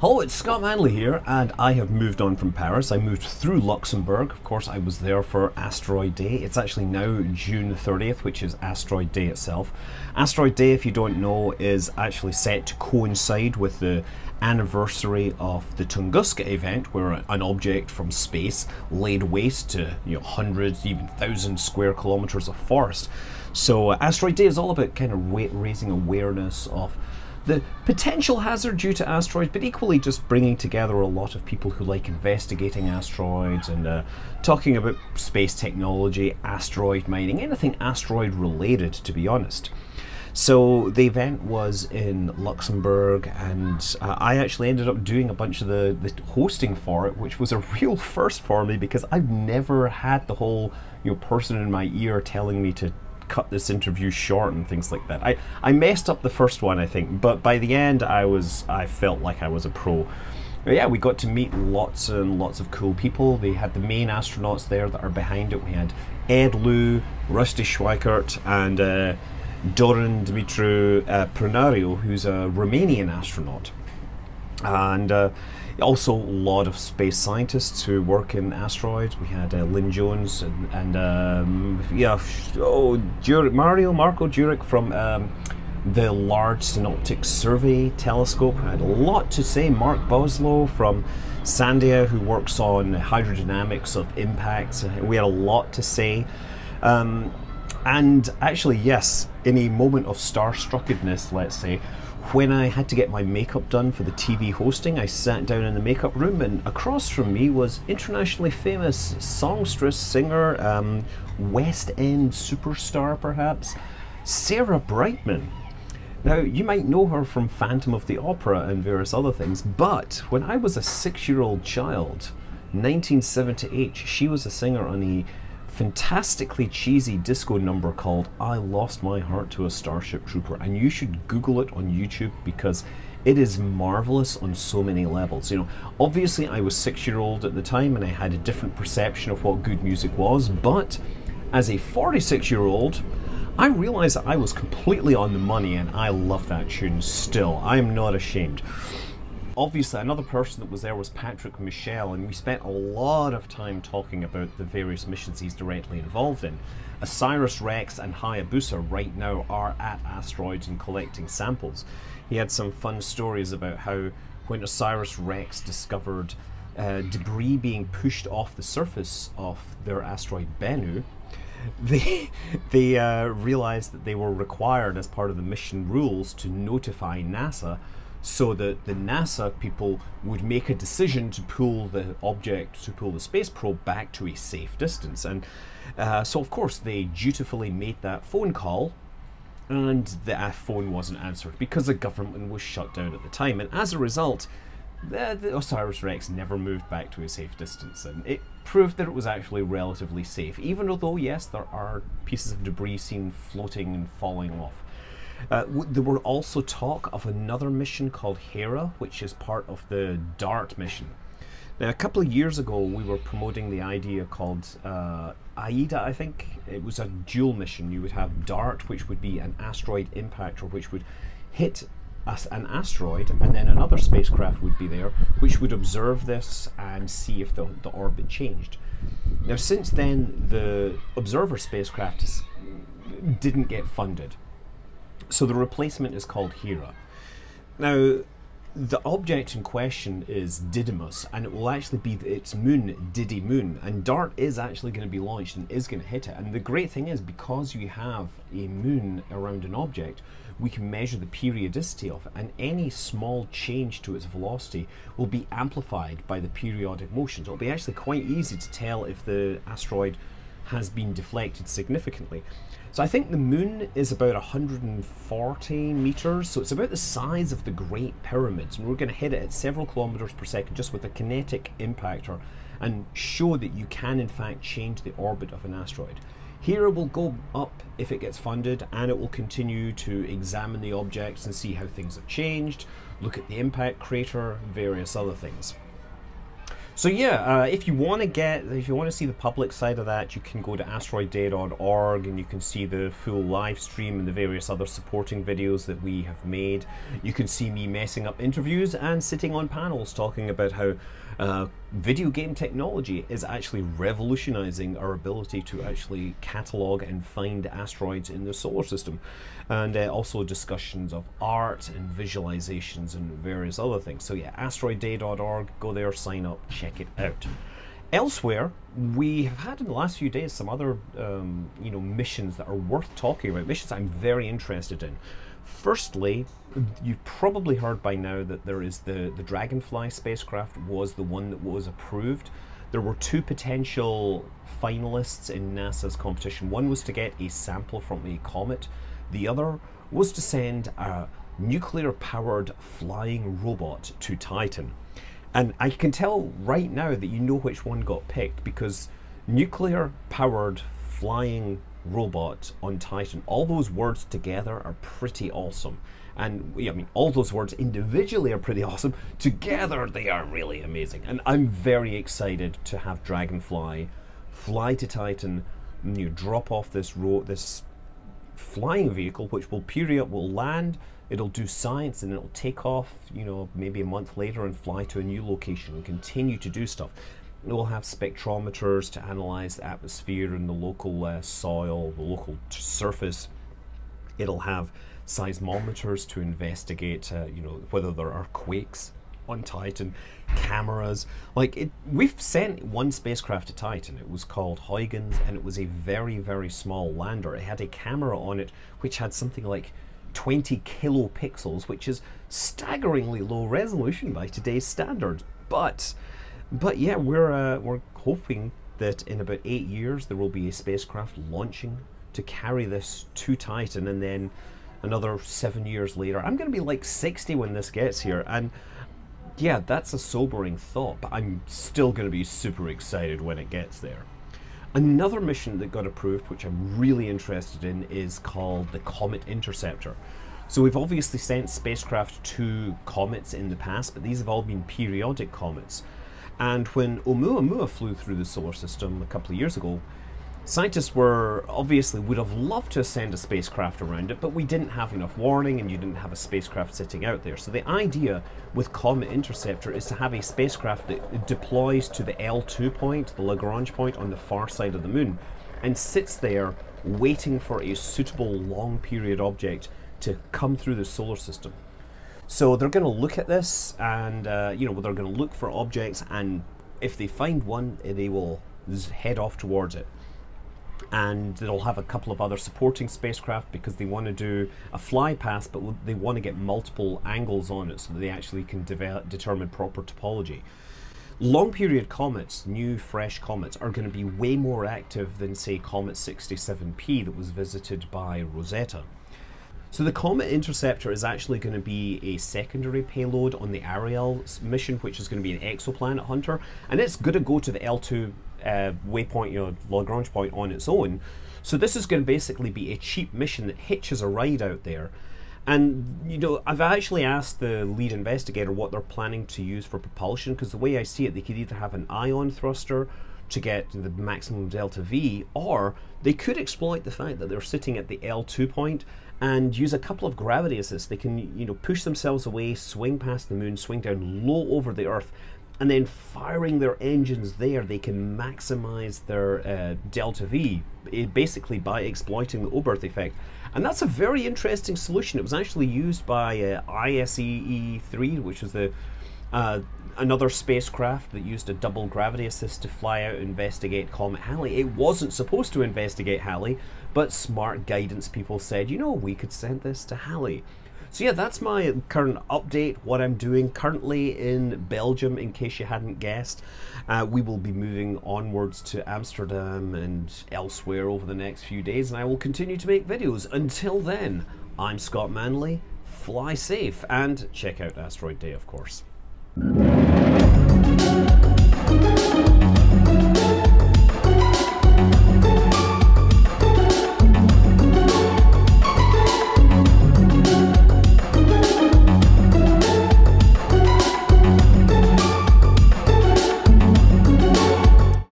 Hello, it's Scott Manley here, and I have moved on from Paris. I moved through Luxembourg. Of course, I was there for Asteroid Day. It's actually now June 30th, which is Asteroid Day itself. Asteroid Day, if you don't know, is actually set to coincide with the anniversary of the Tunguska event, where an object from space laid waste to hundreds, even thousands square kilometers of forest. So Asteroid Day is all about kind of raising awareness of the potential hazard due to asteroids, but equally just bringing together a lot of people who like investigating asteroids and talking about space technology, asteroid mining, anything asteroid related, to be honest. So the event was in Luxembourg, and I actually ended up doing a bunch of the hosting for it, which was a real first for me because I've never had the whole person in my ear telling me to cut this interview short and things like that. I messed up the first one, I think, but by the end I felt like I was a pro. But yeah, we got to meet lots and lots of cool people. They had the main astronauts there that are behind it. We had Ed Lu, Rusty Schweickart, and Dorin Dimitru Prunario, who's a Romanian astronaut. And also a lot of space scientists who work in asteroids. We had Lynn Jones and Mario Marco Jurić from the Large Synoptic Survey Telescope. I had a lot to say. Mark Boslough from Sandia, who works on hydrodynamics of impacts. We had a lot to say. And actually, yes, in a moment of starstruckedness, let's say, when I had to get my makeup done for the TV hosting, I sat down in the makeup room, and across from me was internationally famous songstress, singer, West End superstar perhaps, Sarah Brightman. Now, you might know her from Phantom of the Opera and various other things, but when I was a six-year-old child, 1978, she was a singer on the fantastically cheesy disco number called I Lost My Heart to a Starship Trooper, and you should Google it on YouTube because it is marvelous on so many levels. Obviously I was six-year-old at the time and I had a different perception of what good music was, but as a 46-year-old I realized that I was completely on the money, and I love that tune still. I am not ashamed. Obviously, another person that was there was Patrick Michel, and we spent a lot of time talking about the various missions he's directly involved in. OSIRIS-REx and Hayabusa right now are at asteroids and collecting samples. He had some fun stories about how when OSIRIS-REx discovered debris being pushed off the surface of their asteroid Bennu, they realized that they were required as part of the mission rules to notify NASA, so that the NASA people would make a decision to pull the object, to pull the space probe back to a safe distance. And so of course they dutifully made that phone call, and the phone wasn't answered because the government was shut down at the time, and as a result the OSIRIS-REx never moved back to a safe distance, and it proved that it was actually relatively safe, even although yes, there are pieces of debris seen floating and falling off. There were also talk of another mission called HERA, which is part of the DART mission. Now, a couple of years ago, we were promoting the idea called AIDA, I think. It was a dual mission. You would have DART, which would be an asteroid impactor, which would hit an asteroid, and then another spacecraft would be there, which would observe this and see if the orbit changed. Now, since then, the observer spacecraft didn't get funded. So the replacement is called HERA. Now, the object in question is Didymos, and it will actually be its moon, Didymoon, and DART is actually going to be launched and is going to hit it. And the great thing is, because you have a moon around an object, we can measure the periodicity of it, and any small change to its velocity will be amplified by the periodic motion. So it'll be actually quite easy to tell if the asteroid has been deflected significantly. So I think the moon is about 140 meters, so it's about the size of the Great Pyramids, and we're going to hit it at several kilometers per second just with a kinetic impactor and show that you can in fact change the orbit of an asteroid. HERA will go up if it gets funded, and it will continue to examine the objects and see how things have changed, look at the impact crater, various other things. So yeah, if you want to see the public side of that, you can go to asteroidday.org and you can see the full live stream and the various other supporting videos that we have made. You can see me messing up interviews and sitting on panels talking about how video game technology is actually revolutionizing our ability to actually catalog and find asteroids in the solar system, and also discussions of art and visualizations and various other things. So yeah, asteroidday.org, go there, sign up, check it out. Elsewhere, we have had in the last few days some other missions that are worth talking about, missions I'm very interested in. Firstly, you've probably heard by now that there is the Dragonfly spacecraft was the one that was approved. There were two potential finalists in NASA's competition. One was to get a sample from a comet. The other was to send a nuclear-powered flying robot to Titan. And I can tell right now that you know which one got picked, because nuclear-powered flying robot on Titan, all those words together are pretty awesome. And I mean, all those words individually are pretty awesome. Together they are really amazing. And I'm very excited to have Dragonfly fly to Titan, and you drop off this flying vehicle, which will land, it'll do science, and it'll take off, you know, maybe a month later and fly to a new location and continue to do stuff. We'll have spectrometers to analyze the atmosphere and the local soil, the local surface. It'll have seismometers to investigate, whether there are quakes on Titan, cameras. We've sent one spacecraft to Titan. It was called Huygens, and it was a very, very small lander. It had a camera on it which had something like 20 kilopixels, which is staggeringly low resolution by today's standards. But yeah, we're hoping that in about 8 years there will be a spacecraft launching to carry this to Titan, and then another 7 years later, I'm going to be like 60 when this gets here, and yeah, that's a sobering thought, but I'm still going to be super excited when it gets there. Another mission that got approved, which I'm really interested in, is called the Comet Interceptor. So we've obviously sent spacecraft to comets in the past, but these have all been periodic comets. And when Oumuamua flew through the solar system a couple of years ago, scientists would have loved to send a spacecraft around it, but we didn't have enough warning, and you didn't have a spacecraft sitting out there. So the idea with Comet Interceptor is to have a spacecraft that deploys to the L2 point, the Lagrange point on the far side of the moon, and sits there waiting for a suitable long period object to come through the solar system. So they're going to look at this, and they're going to look for objects, and if they find one, they will head off towards it. And they'll have a couple of other supporting spacecraft, because they want to do a fly past, but they want to get multiple angles on it so that they actually can determine proper topology. Long period comets, new fresh comets, are going to be way more active than, say, Comet 67P that was visited by Rosetta. So the Comet Interceptor is actually going to be a secondary payload on the Ariel mission, which is going to be an exoplanet hunter, and it's going to go to the L2 waypoint, Lagrange point, on its own. So this is going to basically be a cheap mission that hitches a ride out there. And I've actually asked the lead investigator what they're planning to use for propulsion, because the way I see it, they could either have an ion thruster to get the maximum delta V, or they could exploit the fact that they're sitting at the L2 point and use a couple of gravity assists. They can, push themselves away, swing past the moon, swing down low over the Earth, and then firing their engines there, they can maximize their delta V, basically by exploiting the Oberth effect. And that's a very interesting solution. It was actually used by ISEE3, which was the another spacecraft that used a double gravity assist to fly out and investigate Comet Halley. It wasn't supposed to investigate Halley, but smart guidance people said, we could send this to Halley. So yeah, that's my current update, what I'm doing currently in Belgium, in case you hadn't guessed. We will be moving onwards to Amsterdam and elsewhere over the next few days, and I will continue to make videos. Until then, I'm Scott Manley, fly safe, and check out Asteroid Day, of course.